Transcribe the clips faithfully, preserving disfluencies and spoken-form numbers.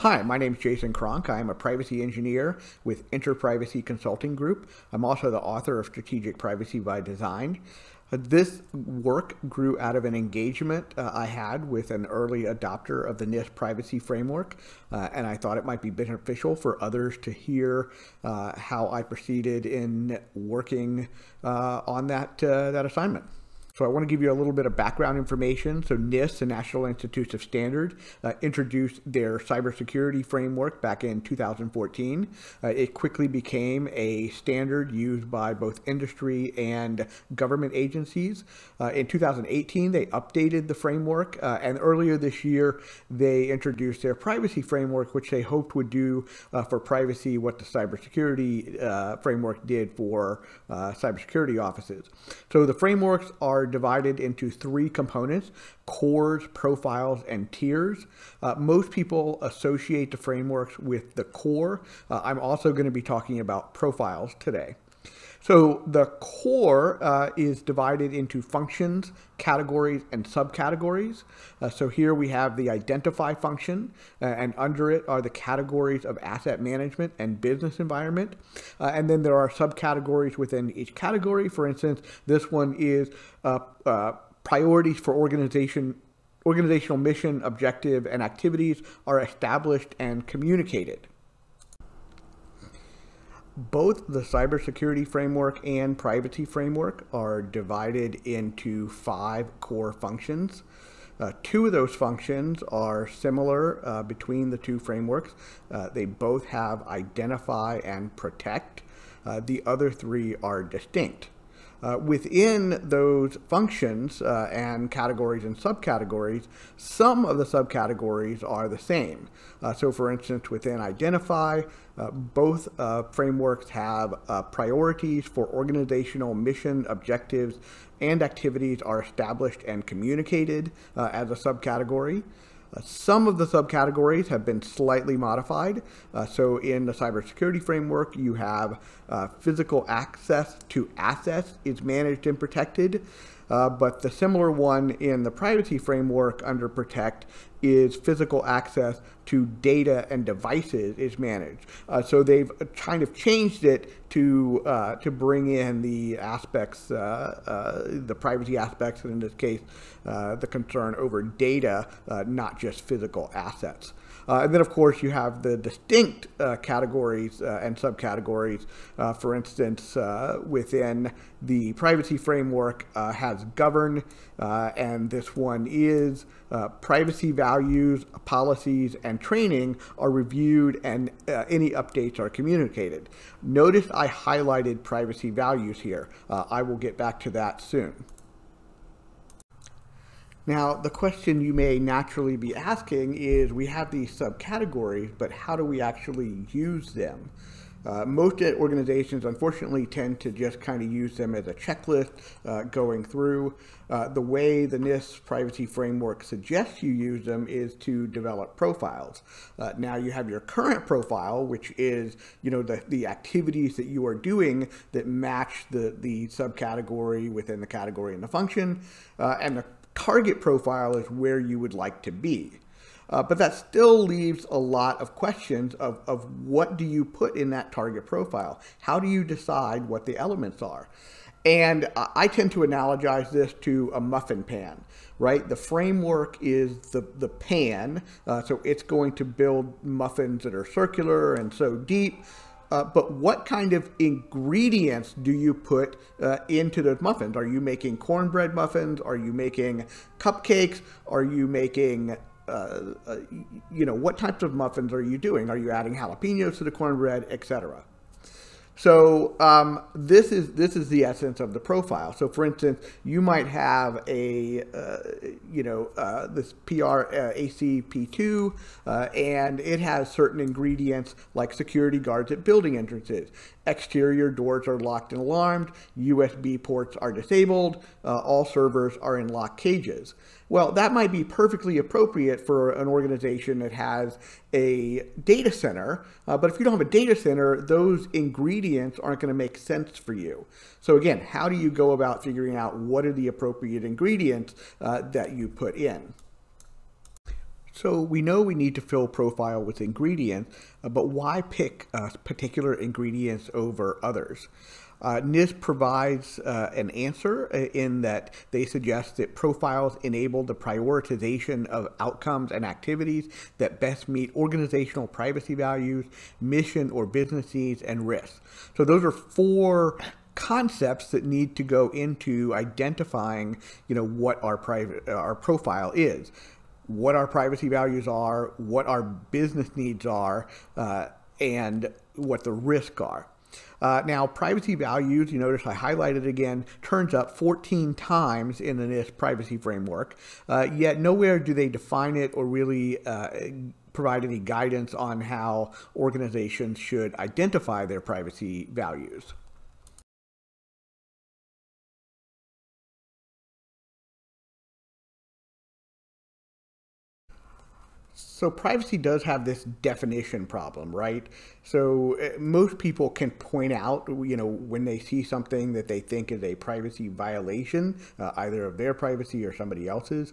Hi, my name is Jason Cronk. I am a privacy engineer with InterPrivacy Consulting Group. I'm also the author of Strategic Privacy by Design. This work grew out of an engagement uh, I had with an early adopter of the NIST Privacy Framework, uh, and I thought it might be beneficial for others to hear uh, how I proceeded in working uh, on that, uh, that assignment. So I want to give you a little bit of background information. So NIST, the National Institutes of Standards, uh, introduced their cybersecurity framework back in two thousand fourteen. Uh, it quickly became a standard used by both industry and government agencies. Uh, in two thousand eighteen, they updated the framework, uh, and earlier this year, they introduced their privacy framework, which they hoped would do uh, for privacy what the cybersecurity uh, framework did for uh, cybersecurity offices. So the frameworks are divided into three components: cores, profiles, and tiers. Uh, most people associate the frameworks with the core. Uh, I'm also going to be talking about profiles today. So the core uh, is divided into functions, categories, and subcategories. Uh, so here we have the identify function, uh, and under it are the categories of asset management and business environment. Uh, and then there are subcategories within each category. For instance, this one is uh, uh, priorities for organization. Organizational mission, objective, and activities are established and communicated. Both the cybersecurity framework and privacy framework are divided into five core functions. Uh, two of those functions are similar uh, between the two frameworks. Uh, they both have identify and protect. Uh, the other three are distinct. Uh, within those functions uh, and categories and subcategories, some of the subcategories are the same. Uh, so for instance, within identify, uh, both uh, frameworks have uh, priorities for organizational mission, objectives, and activities are established and communicated uh, as a subcategory. Uh, some of the subcategories have been slightly modified. Uh, so in the cybersecurity framework, you have uh, physical access to assets is managed and protected. Uh, but the similar one in the privacy framework under protect is physical access to data and devices is managed. Uh, so they've kind of changed it to uh, to bring in the aspects, uh, uh, the privacy aspects, and in this case, uh, the concern over data, uh, not just physical assets. Uh, and then, of course, you have the distinct uh, categories uh, and subcategories. Uh, for instance, uh, within the privacy framework uh, has govern, uh, and this one is uh, privacy values, policies, and training are reviewed, and uh, any updates are communicated. Notice I highlighted privacy values here. Uh, I will get back to that soon. Now, the question you may naturally be asking is, we have these subcategories, but how do we actually use them? Uh, most organizations, unfortunately, tend to just kind of use them as a checklist uh, going through. Uh, the way the NIST privacy framework suggests you use them is to develop profiles. Uh, now you have your current profile, which is, you know, the, the activities that you are doing that match the, the subcategory within the category and the function, uh, and the target profile is where you would like to be. Uh, but that still leaves a lot of questions of, of what do you put in that target profile? How do you decide what the elements are? And uh, I tend to analogize this to a muffin pan, right? The framework is the, the pan, uh, so it's going to build muffins that are circular and so deep. Uh, but what kind of ingredients do you put uh, into those muffins? Are you making cornbread muffins? Are you making cupcakes? Are you making, uh, uh, you know, what types of muffins are you doing? Are you adding jalapenos to the cornbread, et cetera? So um, this is this is the essence of the profile. So for instance, you might have a uh, you know uh, this P R A C P two, uh, and it has certain ingredients like security guards at building entrances, exterior doors are locked and alarmed, U S B ports are disabled, uh, all servers are in locked cages. Well, that might be perfectly appropriate for an organization that has a data center, uh, but if you don't have a data center, those ingredients aren't going to make sense for you. So again, how do you go about figuring out what are the appropriate ingredients uh, that you put in? So we know we need to fill profile with ingredients, but why pick uh, particular ingredients over others? Uh, NIST provides uh, an answer in that they suggest that profiles enable the prioritization of outcomes and activities that best meet organizational privacy values, mission or business needs, and risks. So those are four concepts that need to go into identifying, you know, what our private our profile is, what our privacy values are, what our business needs are, uh, and what the risks are. Uh, now, privacy values, you notice I highlighted again, turns up fourteen times in the NIST privacy framework, uh, yet nowhere do they define it or really uh, provide any guidance on how organizations should identify their privacy values. So privacy does have this definition problem, right? So most people can point out, you know, when they see something that they think is a privacy violation, uh, either of their privacy or somebody else's,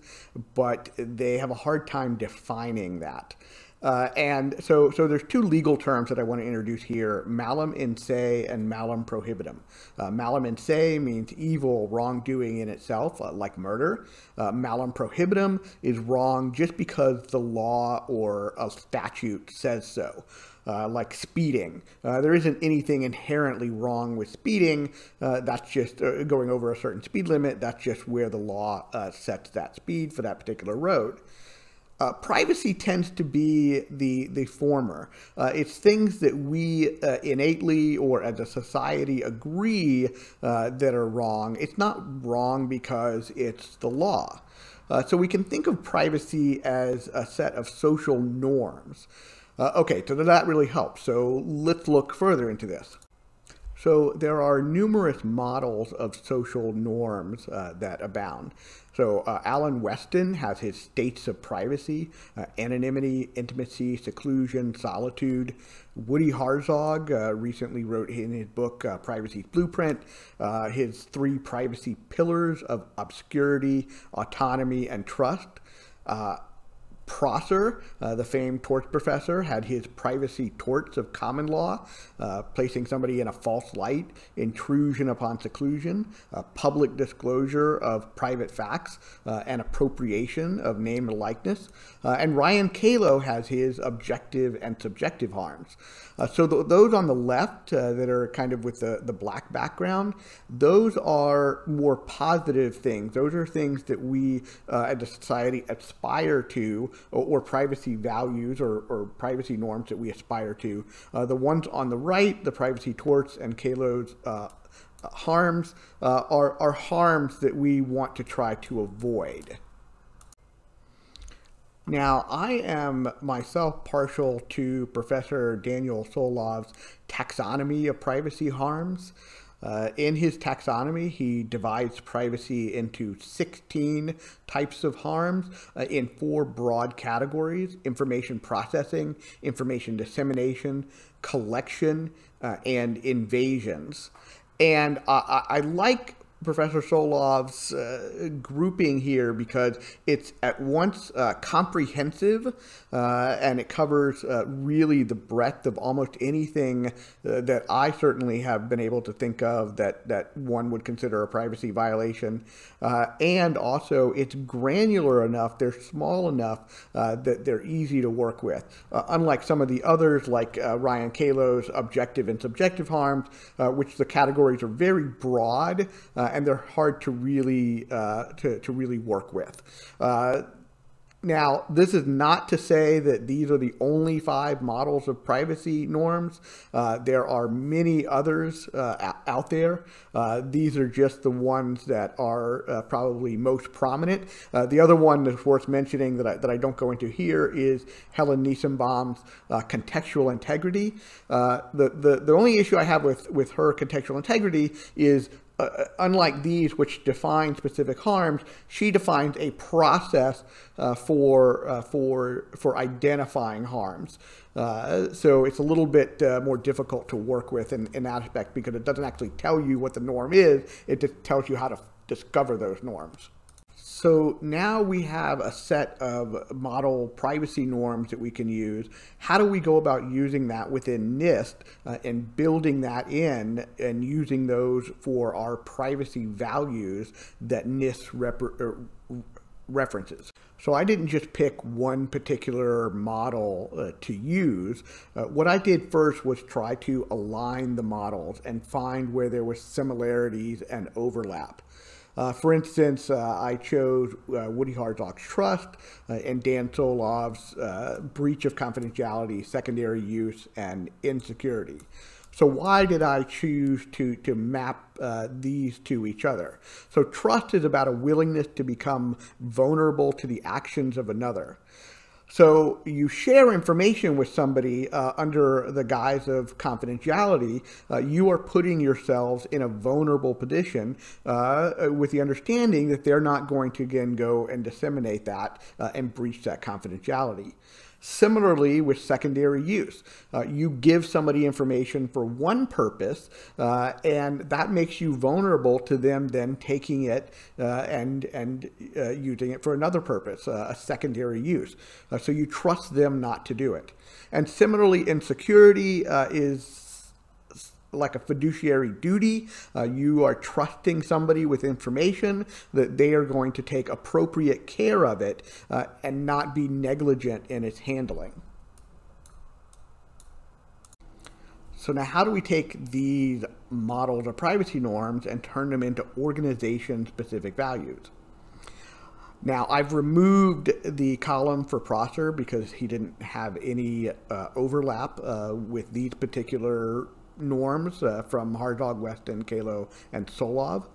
but they have a hard time defining that. Uh, and so, so there's two legal terms that I want to introduce here, malum in se and malum prohibitum. Uh, malum in se means evil wrongdoing in itself, uh, like murder. Uh, malum prohibitum is wrong just because the law or a statute says so, uh, like speeding. Uh, there isn't anything inherently wrong with speeding. Uh, that's just uh, going over a certain speed limit. That's just where the law uh, sets that speed for that particular road. Uh, privacy tends to be the, the former. Uh, it's things that we uh, innately or as a society agree uh, that are wrong. It's not wrong because it's the law. Uh, so we can think of privacy as a set of social norms. Uh, okay, so that really helps. So let's look further into this. So there are numerous models of social norms uh, that abound. So uh, Alan Westin has his states of privacy, uh, anonymity, intimacy, seclusion, solitude. Woody Hartzog uh, recently wrote in his book, uh, Privacy's Blueprint, uh, his three privacy pillars of obscurity, autonomy, and trust. Uh, Prosser, uh, the famed torts professor, had his privacy torts of common law, uh, placing somebody in a false light, intrusion upon seclusion, uh, public disclosure of private facts, uh, and appropriation of name and likeness. Uh, and Ryan Calo has his objective and subjective harms. Uh, so th those on the left uh, that are kind of with the, the black background, those are more positive things. Those are things that we uh, as a society aspire to, Or, or privacy values or, or privacy norms that we aspire to. Uh, the ones on the right, the privacy torts and Calo's uh, harms, uh, are, are harms that we want to try to avoid. Now, I am myself partial to Professor Daniel Solov's taxonomy of privacy harms. Uh, in his taxonomy, he divides privacy into sixteen types of harms uh, in four broad categories: information processing, information dissemination, collection, uh, and invasions. And uh, I like Professor Solov's uh, grouping here because it's at once uh, comprehensive uh, and it covers uh, really the breadth of almost anything uh, that I certainly have been able to think of that, that one would consider a privacy violation. Uh, and also it's granular enough, they're small enough uh, that they're easy to work with. Uh, unlike some of the others like uh, Ryan Calo's objective and subjective harms, uh, which the categories are very broad, uh, and they're hard to really uh, to, to really work with. Uh, now, this is not to say that these are the only five models of privacy norms. Uh, there are many others uh, out there. Uh, these are just the ones that are uh, probably most prominent. Uh, the other one that's worth mentioning that I, that I don't go into here is Helen Nissenbaum's uh, contextual integrity. Uh, the, the, the only issue I have with, with her contextual integrity is Uh, unlike these, which define specific harms, she defines a process uh, for uh, for for identifying harms. Uh, so it's a little bit uh, more difficult to work with in, in that aspect because it doesn't actually tell you what the norm is. It just tells you how to discover those norms. So now we have a set of model privacy norms that we can use. How do we go about using that within NIST uh, and building that in and using those for our privacy values that NIST rep er, references? So I didn't just pick one particular model uh, to use. Uh, what I did first was try to align the models and find where there were similarities and overlap. Uh, for instance, uh, I chose uh, Woody Hartzog's trust uh, and Dan Solov's uh, breach of confidentiality, secondary use, and insecurity. So why did I choose to, to map uh, these to each other? So trust is about a willingness to become vulnerable to the actions of another. So you share information with somebody uh, under the guise of confidentiality. Uh, you are putting yourselves in a vulnerable position uh, with the understanding that they're not going to again go and disseminate that uh, and breach that confidentiality. Similarly, with secondary use, uh, you give somebody information for one purpose, uh, and that makes you vulnerable to them then taking it uh, and, and uh, using it for another purpose, uh, a secondary use. Uh, so you trust them not to do it. And similarly, insecurity uh, is like a fiduciary duty. Uh, you are trusting somebody with information that they are going to take appropriate care of it uh, and not be negligent in its handling. So now how do we take these models or privacy norms and turn them into organization-specific values? Now, I've removed the column for Prosser because he didn't have any uh, overlap uh, with these particular norms uh, from Hartzog, Westin, Calo, and Solov.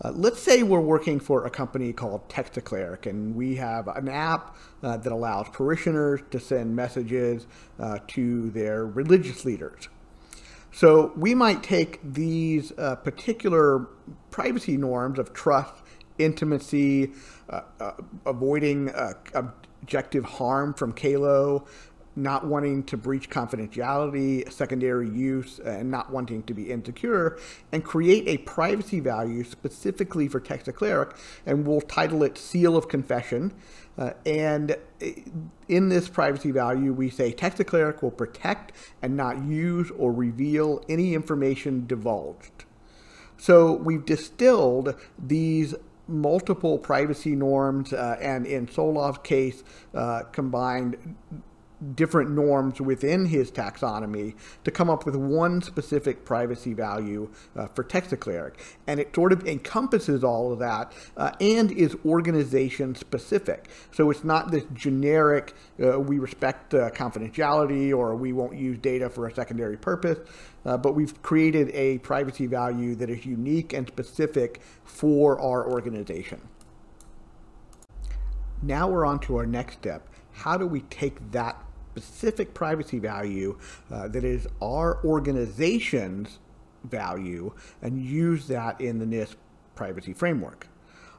Uh, let's say we're working for a company called TextaCleric, and we have an app uh, that allows parishioners to send messages uh, to their religious leaders. So we might take these uh, particular privacy norms of trust, intimacy, uh, uh, avoiding uh, objective harm from Calo, not wanting to breach confidentiality, secondary use, and not wanting to be insecure, and create a privacy value specifically for TextaCleric, and we'll title it Seal of Confession. Uh, and in this privacy value, we say TextaCleric will protect and not use or reveal any information divulged. So we've distilled these multiple privacy norms, uh, and in Solov's case, uh, combined different norms within his taxonomy to come up with one specific privacy value uh, for TextaCleric. And it sort of encompasses all of that uh, and is organization specific. So it's not this generic, uh, we respect uh, confidentiality or we won't use data for a secondary purpose, uh, but we've created a privacy value that is unique and specific for our organization. Now we're on to our next step. How do we take that specific privacy value uh, that is our organization's value and use that in the NIST privacy framework?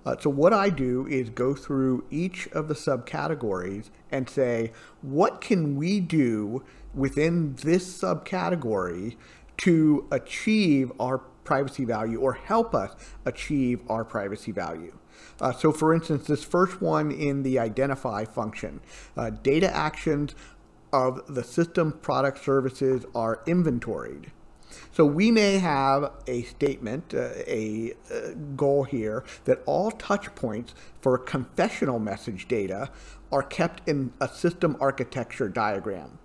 Uh, so what I do is go through each of the subcategories and say, what can we do within this subcategory to achieve our privacy value or help us achieve our privacy value? Uh, so for instance, this first one in the identify function, uh, data actions of the system product services are inventoried. So we may have a statement, uh, a uh, goal here that all touch points for confessional message data are kept in a system architecture diagram.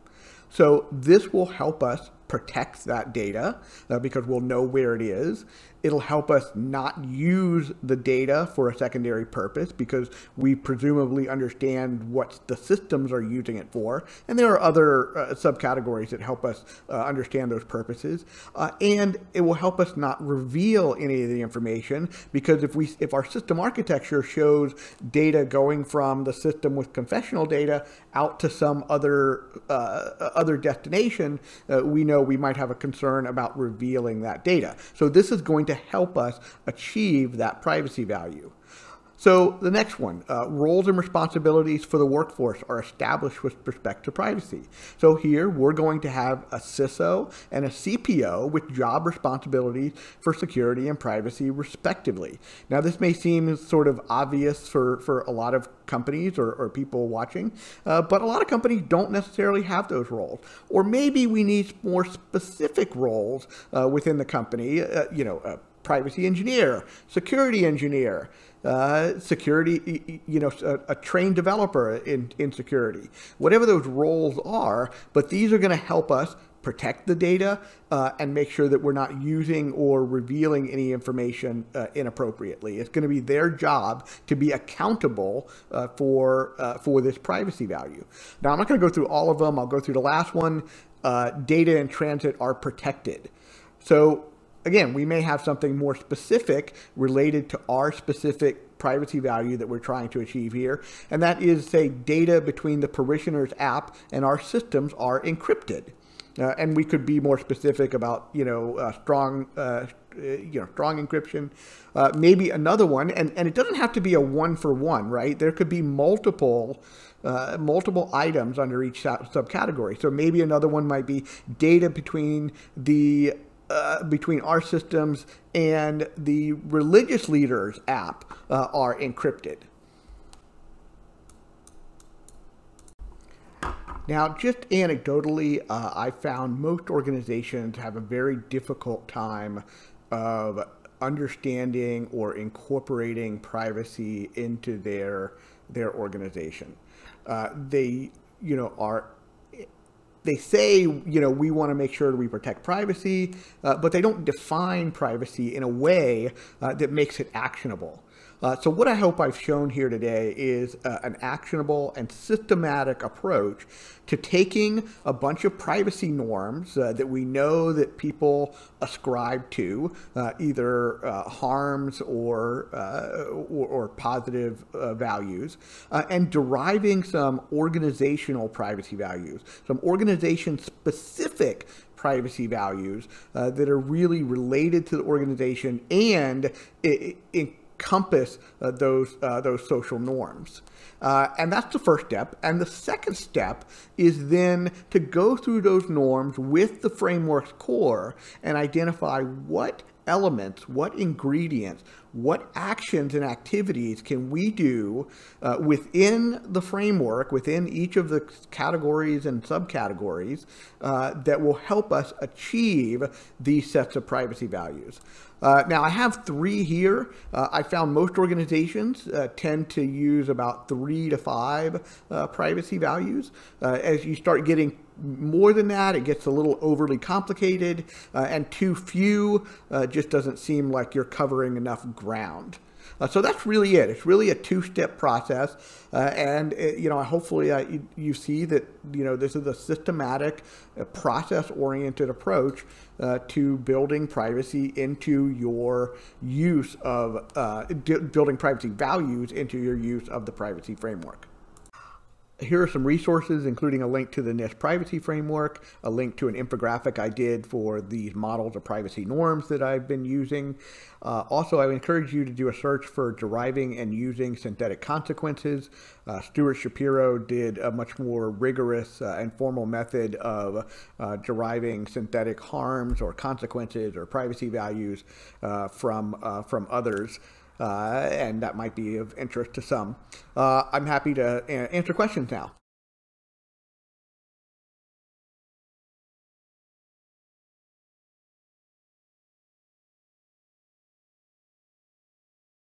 So this will help us protect that data uh, because we'll know where it is. It'll help us not use the data for a secondary purpose because we presumably understand what the systems are using it for. And there are other uh, subcategories that help us uh, understand those purposes. Uh, and it will help us not reveal any of the information because if, we, if our system architecture shows data going from the system with confessional data out to some other, uh, other destination, uh, we know we might have a concern about revealing that data. So this is going to help us achieve that privacy value. So the next one, uh, roles and responsibilities for the workforce are established with respect to privacy. So here we're going to have a C I S O and a C P O with job responsibilities for security and privacy respectively. Now this may seem sort of obvious for, for a lot of companies or, or people watching, uh, but a lot of companies don't necessarily have those roles. Or maybe we need more specific roles uh, within the company, uh, you know, uh, privacy engineer, security engineer, uh, security, you know, a, a trained developer in, in security, whatever those roles are, but these are going to help us protect the data uh, and make sure that we're not using or revealing any information uh, inappropriately. It's going to be their job to be accountable uh, for, uh, for this privacy value. Now, I'm not going to go through all of them. I'll go through the last one. Uh, data in transit are protected. So, again, we may have something more specific related to our specific privacy value that we're trying to achieve here. And that is, say, data between the parishioner's app and our systems are encrypted. Uh, and we could be more specific about, you know, uh, strong, uh, you know, strong encryption. Uh, maybe another one, and, and it doesn't have to be a one-for-one, right? There could be multiple Uh, multiple items under each subcategory. So maybe another one might be data between the uh, between our systems and the religious leaders app uh, are encrypted. Now, just anecdotally, uh, I found most organizations have a very difficult time of understanding or incorporating privacy into their their organization. Uh, they, you know, are, they say, you know, we want to make sure we protect privacy, uh, but they don't define privacy in a way uh, that makes it actionable. Uh, so what I hope I've shown here today is uh, an actionable and systematic approach to taking a bunch of privacy norms uh, that we know that people ascribe to, uh, either uh, harms or, uh, or, or positive uh, values, uh, and deriving some organizational privacy values, some organization-specific privacy values uh, that are really related to the organization and it, it, encompass uh, those uh, those social norms. Uh, and that's the first step. And the second step is then to go through those norms with the framework's core and identify what elements, what ingredients, what actions and activities can we do uh, within the framework, within each of the categories and subcategories uh, that will help us achieve these sets of privacy values. Uh, now, I have three here. Uh, I found most organizations uh, tend to use about three to five uh, privacy values. Uh, as you start getting more than that, it gets a little overly complicated, uh, and too few uh, just doesn't seem like you're covering enough ground. Uh, so that's really it. It's really a two-step process, uh, and it, you know, hopefully uh, you, you see that, you know, this is a systematic, uh, process-oriented approach uh, to building privacy into your use of uh, building privacy values into your use of the privacy framework. Here are some resources, including a link to the NIST Privacy Framework, a link to an infographic I did for these models of privacy norms that I've been using. Uh, also, I encourage you to do a search for deriving and using synthetic consequences. Uh, Stuart Shapiro did a much more rigorous uh, and formal method of uh, deriving synthetic harms or consequences or privacy values uh, from, uh, from others. Uh, and that might be of interest to some. Uh, I'm happy to answer questions now.